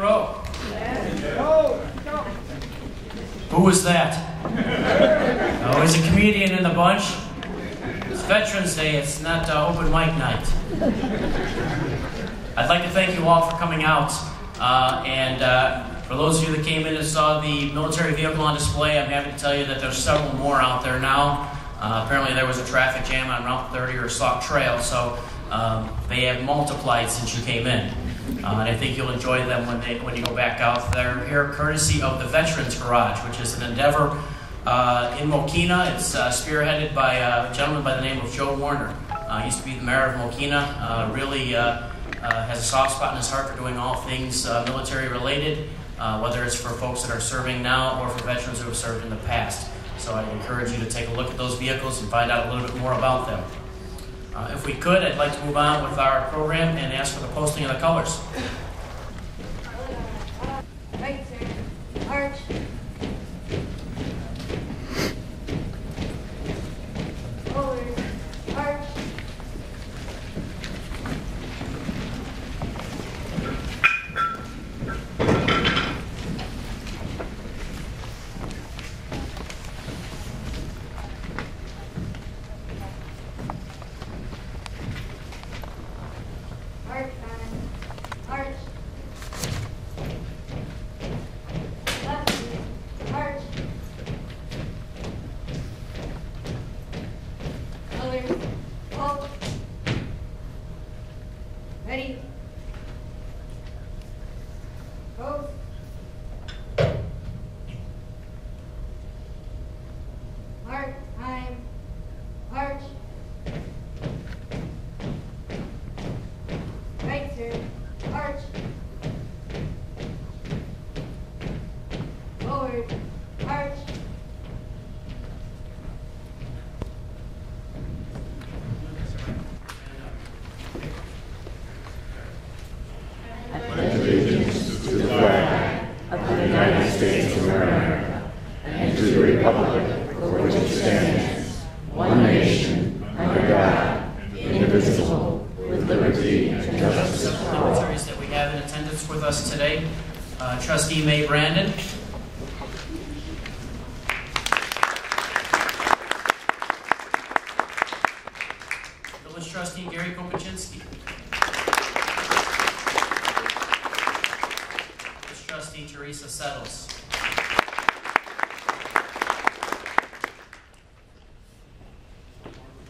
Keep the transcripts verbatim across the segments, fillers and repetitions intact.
back row. Who was that? Oh, he's a comedian in the bunch. It's Veterans Day, it's not uh, open mic night. I'd like to thank you all for coming out. Uh, and uh, for those of you that came in and saw the military vehicle on display, I'm happy to tell you that there's several more out there now. Uh, apparently there was a traffic jam on Route thirty or Sauk Trail, so um, they have multiplied since you came in. Uh, and I think you'll enjoy them when they when you go back out. They're here courtesy of the Veterans Garage, which is an endeavor uh, in Mokina. It's uh, spearheaded by a gentleman by the name of Joe Warner. Uh, he used to be the mayor of Mokina. Uh, really uh, uh, has a soft spot in his heart for doing all things uh, military related, uh, whether it's for folks that are serving now or for veterans who have served in the past. So I encourage you to take a look at those vehicles and find out a little bit more about them. Uh, if we could, I'd like to move on with our program and ask for the posting of the colors. Right, sir. Arch. Colors. Arch. Trustee Mae Brandon. Village Trustee Gary Kopachinski. Village Trustee Teresa Settles.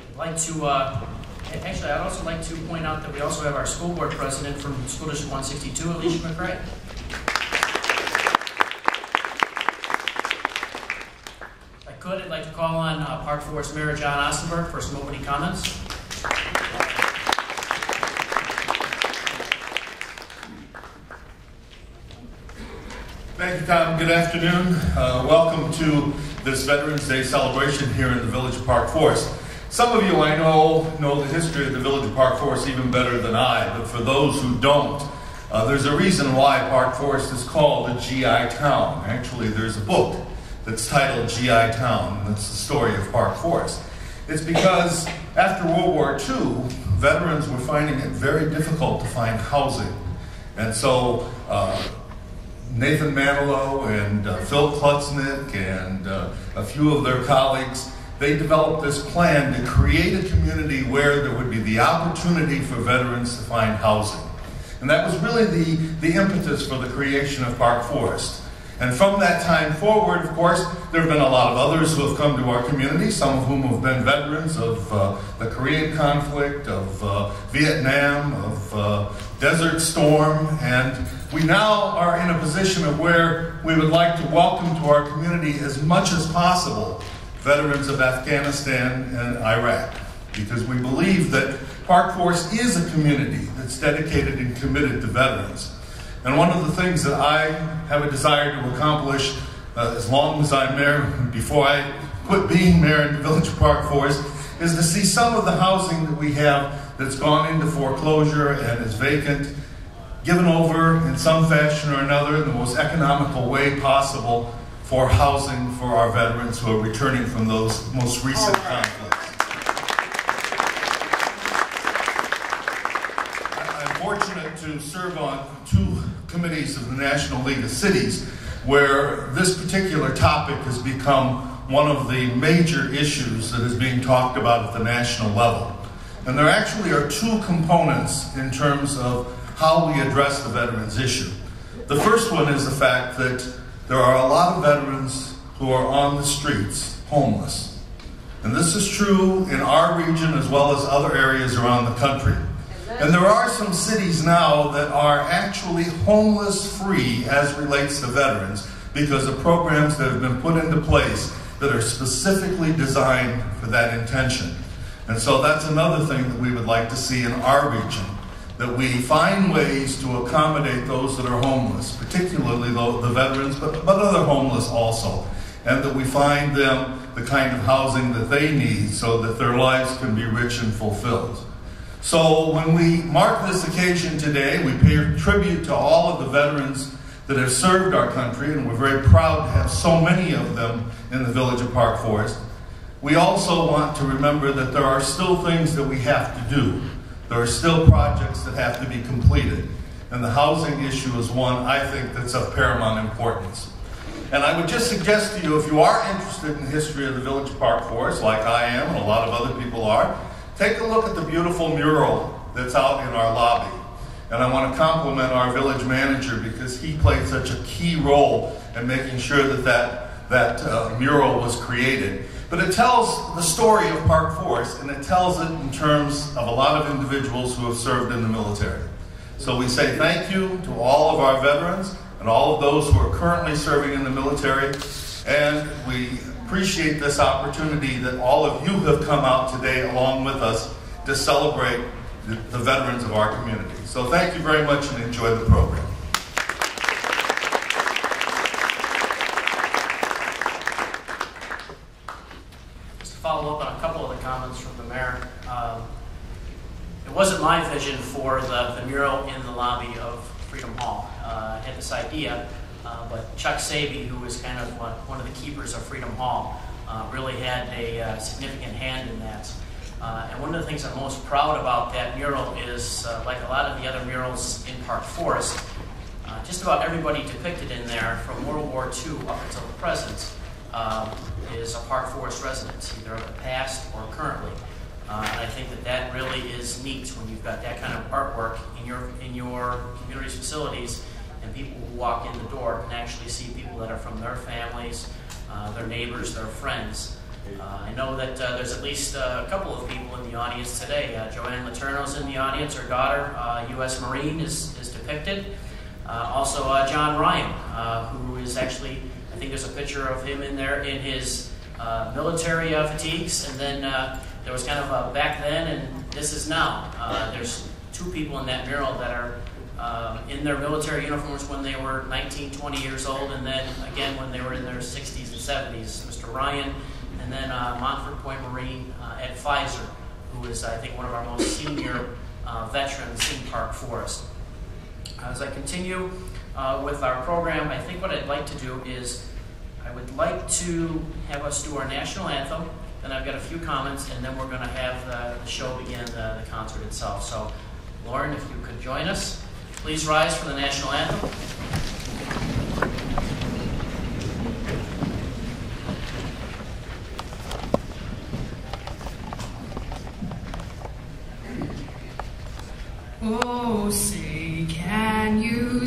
I'd like to, uh, actually, I'd also like to point out that we also have our school board president from School District one sixty-two, Alicia McRae. I'd like to call on uh, Park Forest Mayor John Ostenburg for some opening comments. Thank you, Tom. Good afternoon. Uh, welcome to this Veterans Day celebration here in the Village of Park Forest. Some of you I know know the history of the Village of Park Forest even better than I, but for those who don't, uh, there's a reason why Park Forest is called a G I town. Actually, there's a book that's titled G I Town. That's the story of Park Forest. It's because after World War Two, veterans were finding it very difficult to find housing. And so uh, Nathan Manilow and uh, Phil Klutznick and uh, a few of their colleagues, they developed this plan to create a community where there would be the opportunity for veterans to find housing. And that was really the, the impetus for the creation of Park Forest. And from that time forward, of course, there have been a lot of others who have come to our community, some of whom have been veterans of uh, the Korean conflict, of uh, Vietnam, of uh, Desert Storm, and we now are in a position of where we would like to welcome to our community as much as possible veterans of Afghanistan and Iraq, because we believe that Park Forest is a community that's dedicated and committed to veterans. And one of the things that I have a desire to accomplish uh, as long as I'm mayor, before I quit being mayor in the Village of Park Forest, is to see some of the housing that we have that's gone into foreclosure and is vacant, given over in some fashion or another in the most economical way possible for housing for our veterans who are returning from those most recent conflicts. To serve on two committees of the National League of Cities, where this particular topic has become one of the major issues that is being talked about at the national level. And there actually are two components in terms of how we address the veterans issue. The first one is the fact that there are a lot of veterans who are on the streets, homeless. And this is true in our region as well as other areas around the country. And there are some cities now that are actually homeless-free as relates to veterans because of programs that have been put into place that are specifically designed for that intention. And so that's another thing that we would like to see in our region, that we find ways to accommodate those that are homeless, particularly the veterans, but, but other homeless also, and that we find them the kind of housing that they need so that their lives can be rich and fulfilled. So when we mark this occasion today, we pay tribute to all of the veterans that have served our country, and we're very proud to have so many of them in the village of Park Forest. We also want to remember that there are still things that we have to do. There are still projects that have to be completed. And the housing issue is one, I think, that's of paramount importance. And I would just suggest to you, if you are interested in the history of the village of Park Forest, like I am and a lot of other people are, take a look at the beautiful mural that's out in our lobby. And I want to compliment our village manager because he played such a key role in making sure that that, that uh, mural was created. But it tells the story of Park Forest, and it tells it in terms of a lot of individuals who have served in the military. So we say thank you to all of our veterans and all of those who are currently serving in the military, and we appreciate this opportunity that all of you have come out today along with us to celebrate the, the veterans of our community. So thank you very much and enjoy the program. Follow up on a couple of the comments from the mayor. Um, it wasn't my vision for the, the mural in the lobby of Freedom Hall. Uh, I had this idea, uh, but Chuck Savey, who was kind of one, one of the keepers of Freedom Hall, uh, really had a uh, significant hand in that. Uh, and one of the things I'm most proud about that mural is, uh, like a lot of the other murals in Park Forest, uh, just about everybody depicted in there from World War Two up until the present Um, is a Park Forest resident, either of the past or currently. Uh, and I think that that really is neat when you've got that kind of artwork in your, in your community's facilities, and people who walk in the door can actually see people that are from their families, uh, their neighbors, their friends. Uh, I know that uh, there's at least uh, a couple of people in the audience today. Uh, Joanne Letourneau's in the audience, her daughter, uh, U S Marine, is, is depicted. Uh, also uh, John Ryan, uh, who is actually, I think there's a picture of him in there in his uh, military uh, fatigues, and then uh, there was kind of a back then and this is now. Uh, there's two people in that mural that are uh, in their military uniforms when they were nineteen, twenty years old, and then again when they were in their sixties and seventies. Mister Ryan, and then uh, Montford Point Marine, uh, Ed Pfizer, who is, I think, one of our most senior uh, veterans in Park Forest. As I continue uh, with our program, I think what I'd like to do is I would like to have us do our national anthem, then I've got a few comments, and then we're going to have the, the show begin, the, the concert itself. So, Lauren, if you could join us. Please rise for the national anthem. Oh, say, can you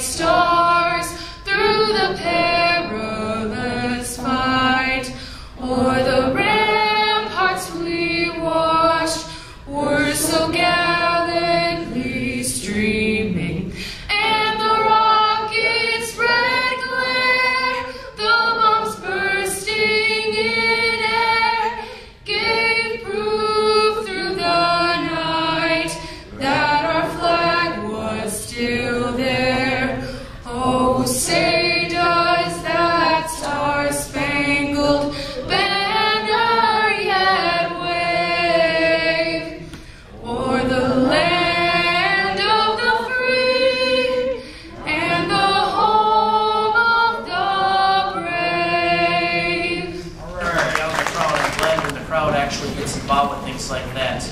stars through the perilous fight o'er the ramparts we watched were so gallant. crowd actually gets involved with things like that.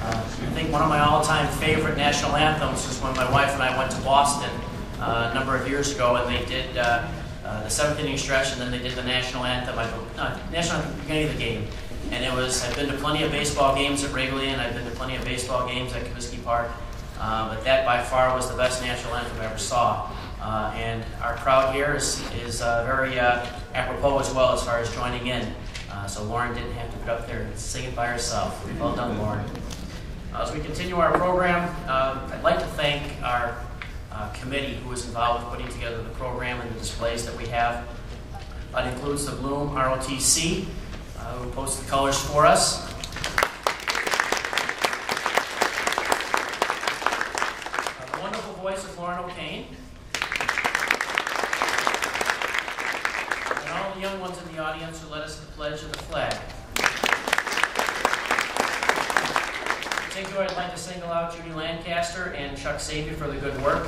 Uh, I think one of my all-time favorite national anthems is when my wife and I went to Boston uh, a number of years ago, and they did uh, uh, the seventh inning stretch, and then they did the national anthem. I uh, national anthem at the beginning of the game, and it was. I've been to plenty of baseball games at Wrigley, and I've been to plenty of baseball games at Comiskey Park, uh, but that by far was the best national anthem I ever saw. Uh, and our crowd here is, is uh, very uh, apropos as well as far as joining in. Uh, so Lauren didn't have to get up there and sing it by herself. Well done, Lauren. Uh, as we continue our program, uh, I'd like to thank our uh, committee who was involved with putting together the program and the displays that we have. That includes the Bloom R O T C, uh, who posts the colors for us. The wonderful voice of Lauren O'Kane. Young ones in the audience who led us to the Pledge of the Flag. In particular, I'd like to single out Judy Lancaster and Chuck Savey for the good work.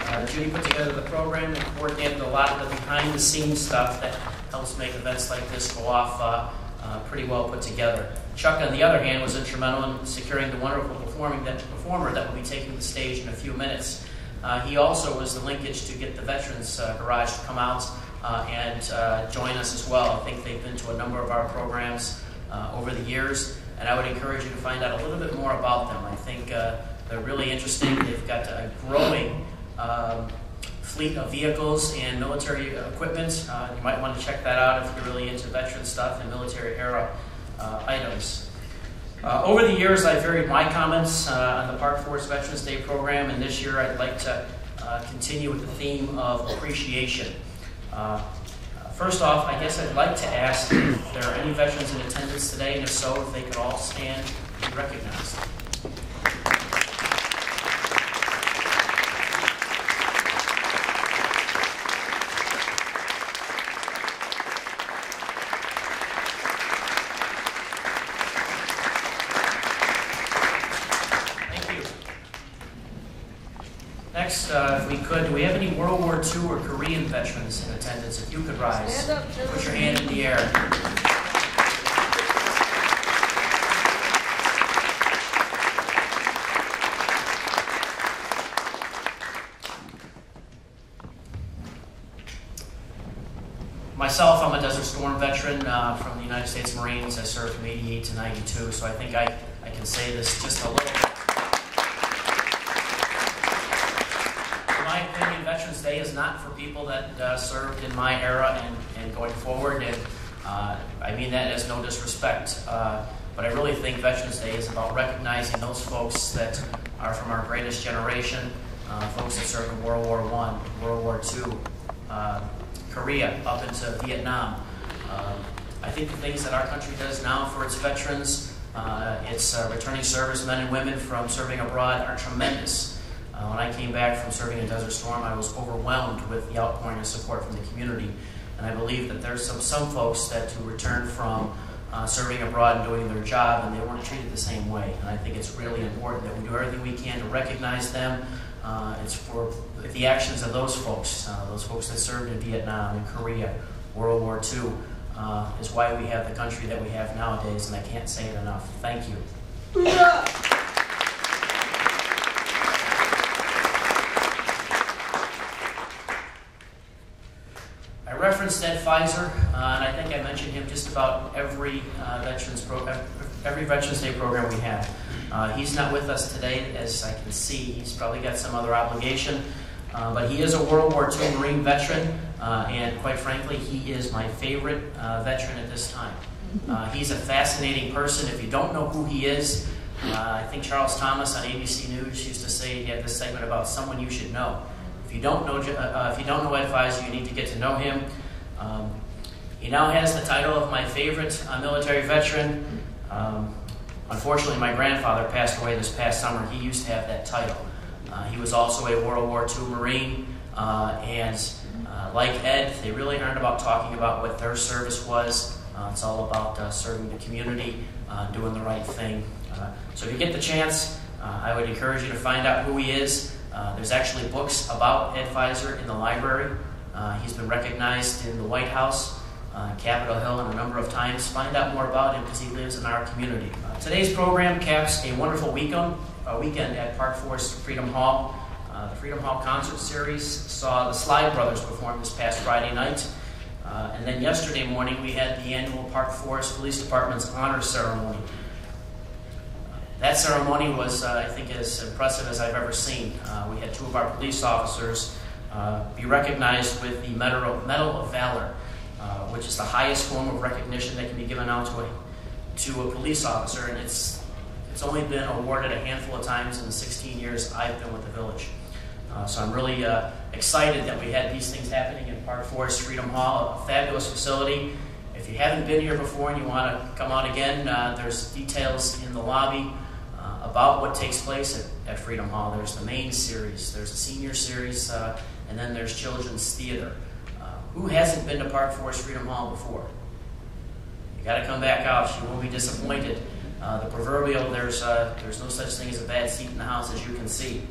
Uh, Judy put together the program and coordinated a lot of the behind-the-scenes stuff that helps make events like this go off uh, uh, pretty well put together. Chuck, on the other hand, was instrumental in securing the wonderful performing that, performer that will be taking the stage in a few minutes. Uh, he also was the linkage to get the Veterans uh, Garage to come out Uh, and uh, join us as well. I think they've been to a number of our programs uh, over the years, and I would encourage you to find out a little bit more about them. I think uh, they're really interesting. They've got a growing um, fleet of vehicles and military equipment. Uh, you might want to check that out if you're really into veteran stuff and military-era uh, items. Uh, over the years, I've varied my comments uh, on the Park Forest Veterans Day program, and this year I'd like to uh, continue with the theme of appreciation. Uh, first off, I guess I'd like to ask if there are any veterans in attendance today, and if so, if they could all stand and be recognized. Thank you. Next, uh, if we could, do we have any World War Two or Korean veterans in attendance? If you could rise, stand up, put your hand in the air. Myself, I'm a Desert Storm veteran uh, from the United States Marines. I served from eighty-eight to ninety-two, so I think I, I can say this just a little bit. Veterans Day is not for people that uh, served in my era and, and going forward, and uh, I mean that as no disrespect, uh, but I really think Veterans Day is about recognizing those folks that are from our greatest generation, uh, folks that served in World War One, World War Two, uh, Korea, up into Vietnam. Uh, I think the things that our country does now for its veterans, uh, its uh, returning servicemen and women from serving abroad, are tremendous. Uh, when I came back from serving in Desert Storm, I was overwhelmed with the outpouring of support from the community. And I believe that there's some, some folks that who returned from uh, serving abroad and doing their job, and they weren't treated the same way. And I think it's really important that we do everything we can to recognize them. Uh, it's for the actions of those folks, uh, those folks that served in Vietnam and Korea, World War Two, uh, is why we have the country that we have nowadays, and I can't say it enough. Thank you. Yeah. I referenced Ed Pfizer, uh, and I think I mentioned him just about every uh, veterans program, every Veterans Day program we have. Uh, he's not with us today, as I can see. He's probably got some other obligation, uh, but he is a World War Two Marine veteran, uh, and quite frankly, he is my favorite uh, veteran at this time. Uh, he's a fascinating person. If you don't know who he is, uh, I think Charles Thomas on A B C News used to say he had this segment about someone you should know. If you don't know, uh, if you don't know Ed Pfizer, you need to get to know him. Um, he now has the title of my favorite uh, military veteran. Um, unfortunately, my grandfather passed away this past summer. He used to have that title. Uh, he was also a World War Two Marine, uh, and uh, like Ed, they really aren't about talking about what their service was. Uh, it's all about uh, serving the community, uh, doing the right thing. Uh, so if you get the chance, uh, I would encourage you to find out who he is. Uh, there's actually books about Ed Pfizer in the library. Uh, he's been recognized in the White House. uh, Capitol Hill and a number of times. Find out more about him because he lives in our community. Uh, today's program caps a wonderful weekend, a weekend at Park Forest Freedom Hall. Uh, the Freedom Hall concert series saw the Sly Brothers perform this past Friday night. Uh, and then yesterday morning, we had the annual Park Forest Police Department's honor ceremony. That ceremony was, uh, I think, as impressive as I've ever seen. Uh, we had two of our police officers uh, be recognized with the Medal of, Medal of Valor, uh, which is the highest form of recognition that can be given out to a, to a police officer, and it's, it's only been awarded a handful of times in the sixteen years I've been with the village. Uh, so I'm really uh, excited that we had these things happening in Park Forest Freedom Hall, a fabulous facility. If you haven't been here before and you want to come out again, uh, there's details in the lobby uh, about what takes place at, at Freedom Hall. There's the main series, there's a senior series, uh, and then there's children's theater. Uh, who hasn't been to Park Forest Freedom Hall before? You got to come back out. You won't be disappointed. Uh, the proverbial, there's, uh, there's no such thing as a bad seat in the house, as you can see.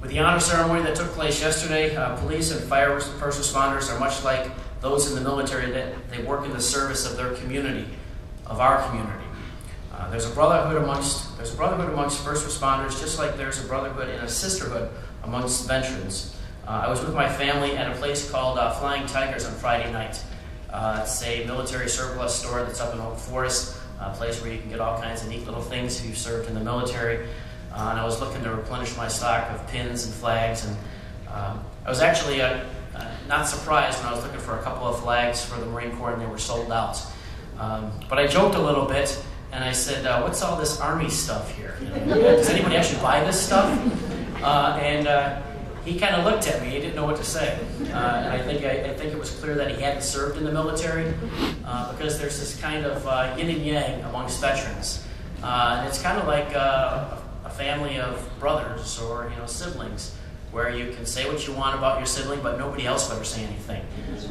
With the honor ceremony that took place yesterday, uh, police and fire first responders are much like those in the military, that they work in the service of their community, of our community. Uh, there's a brotherhood amongst there's a brotherhood amongst first responders, just like there's a brotherhood and a sisterhood amongst veterans. Uh, I was with my family at a place called uh, Flying Tigers on Friday night. Uh, it's a military surplus store that's up in Oak Forest, a place where you can get all kinds of neat little things if you've served in the military. Uh, and I was looking to replenish my stock of pins and flags, and um, I was actually uh, uh, not surprised when I was looking for a couple of flags for the Marine Corps and they were sold out. Um, but I joked a little bit and I said, uh, what's all this Army stuff here? You know, does anybody actually buy this stuff? Uh, and uh, he kind of looked at me, he didn't know what to say. Uh, and I think, I, I think it was clear that he hadn't served in the military uh, because there's this kind of uh, yin and yang amongst veterans. Uh, and it's kind of like uh, a family of brothers or you know siblings, where you can say what you want about your sibling, but nobody else will ever say anything.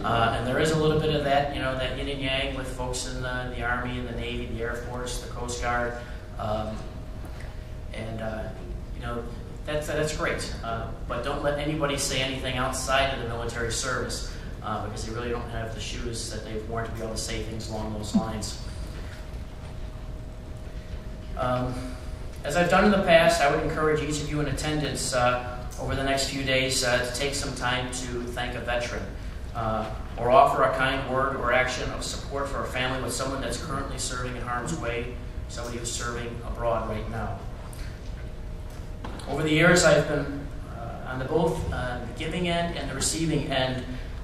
Uh, and there is a little bit of that, you know, that yin and yang with folks in the, the Army, and the Navy, the Air Force, the Coast Guard, um, and uh, you know that's that's great. Uh, but don't let anybody say anything outside of the military service, uh, because they really don't have the shoes that they've worn to be able to say things along those lines. Um, As I've done in the past, I would encourage each of you in attendance uh, over the next few days uh, to take some time to thank a veteran uh, or offer a kind word or action of support for a family with someone that's currently serving in harm's way, somebody who's serving abroad right now. Over the years, I've been uh, on the both uh, the giving end and the receiving end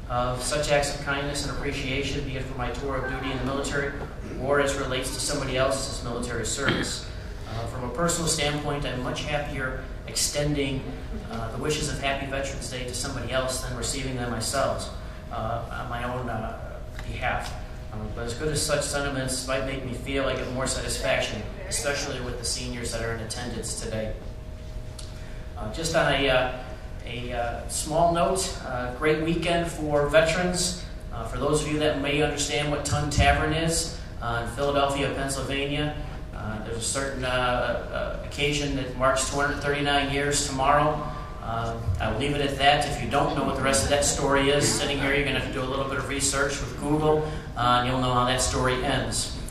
of such acts of kindness and appreciation, be it for my tour of duty in the military or as relates to somebody else's military service. Uh, from a personal standpoint, I'm much happier extending uh, the wishes of Happy Veterans Day to somebody else than receiving them myself uh, on my own uh, behalf. Um, but as good as such sentiments might make me feel, I get more satisfaction, especially with the seniors that are in attendance today. Uh, just on a, uh, a uh, small note, uh, great weekend for veterans. Uh, for those of you that may understand what Tun Tavern is uh, in Philadelphia, Pennsylvania, Uh, there's a certain uh, uh, occasion that marks two hundred thirty-nine years tomorrow. Uh, I'll leave it at that. If you don't know what the rest of that story is, sitting here, you're going to have to do a little bit of research with Google, uh, and you'll know how that story ends.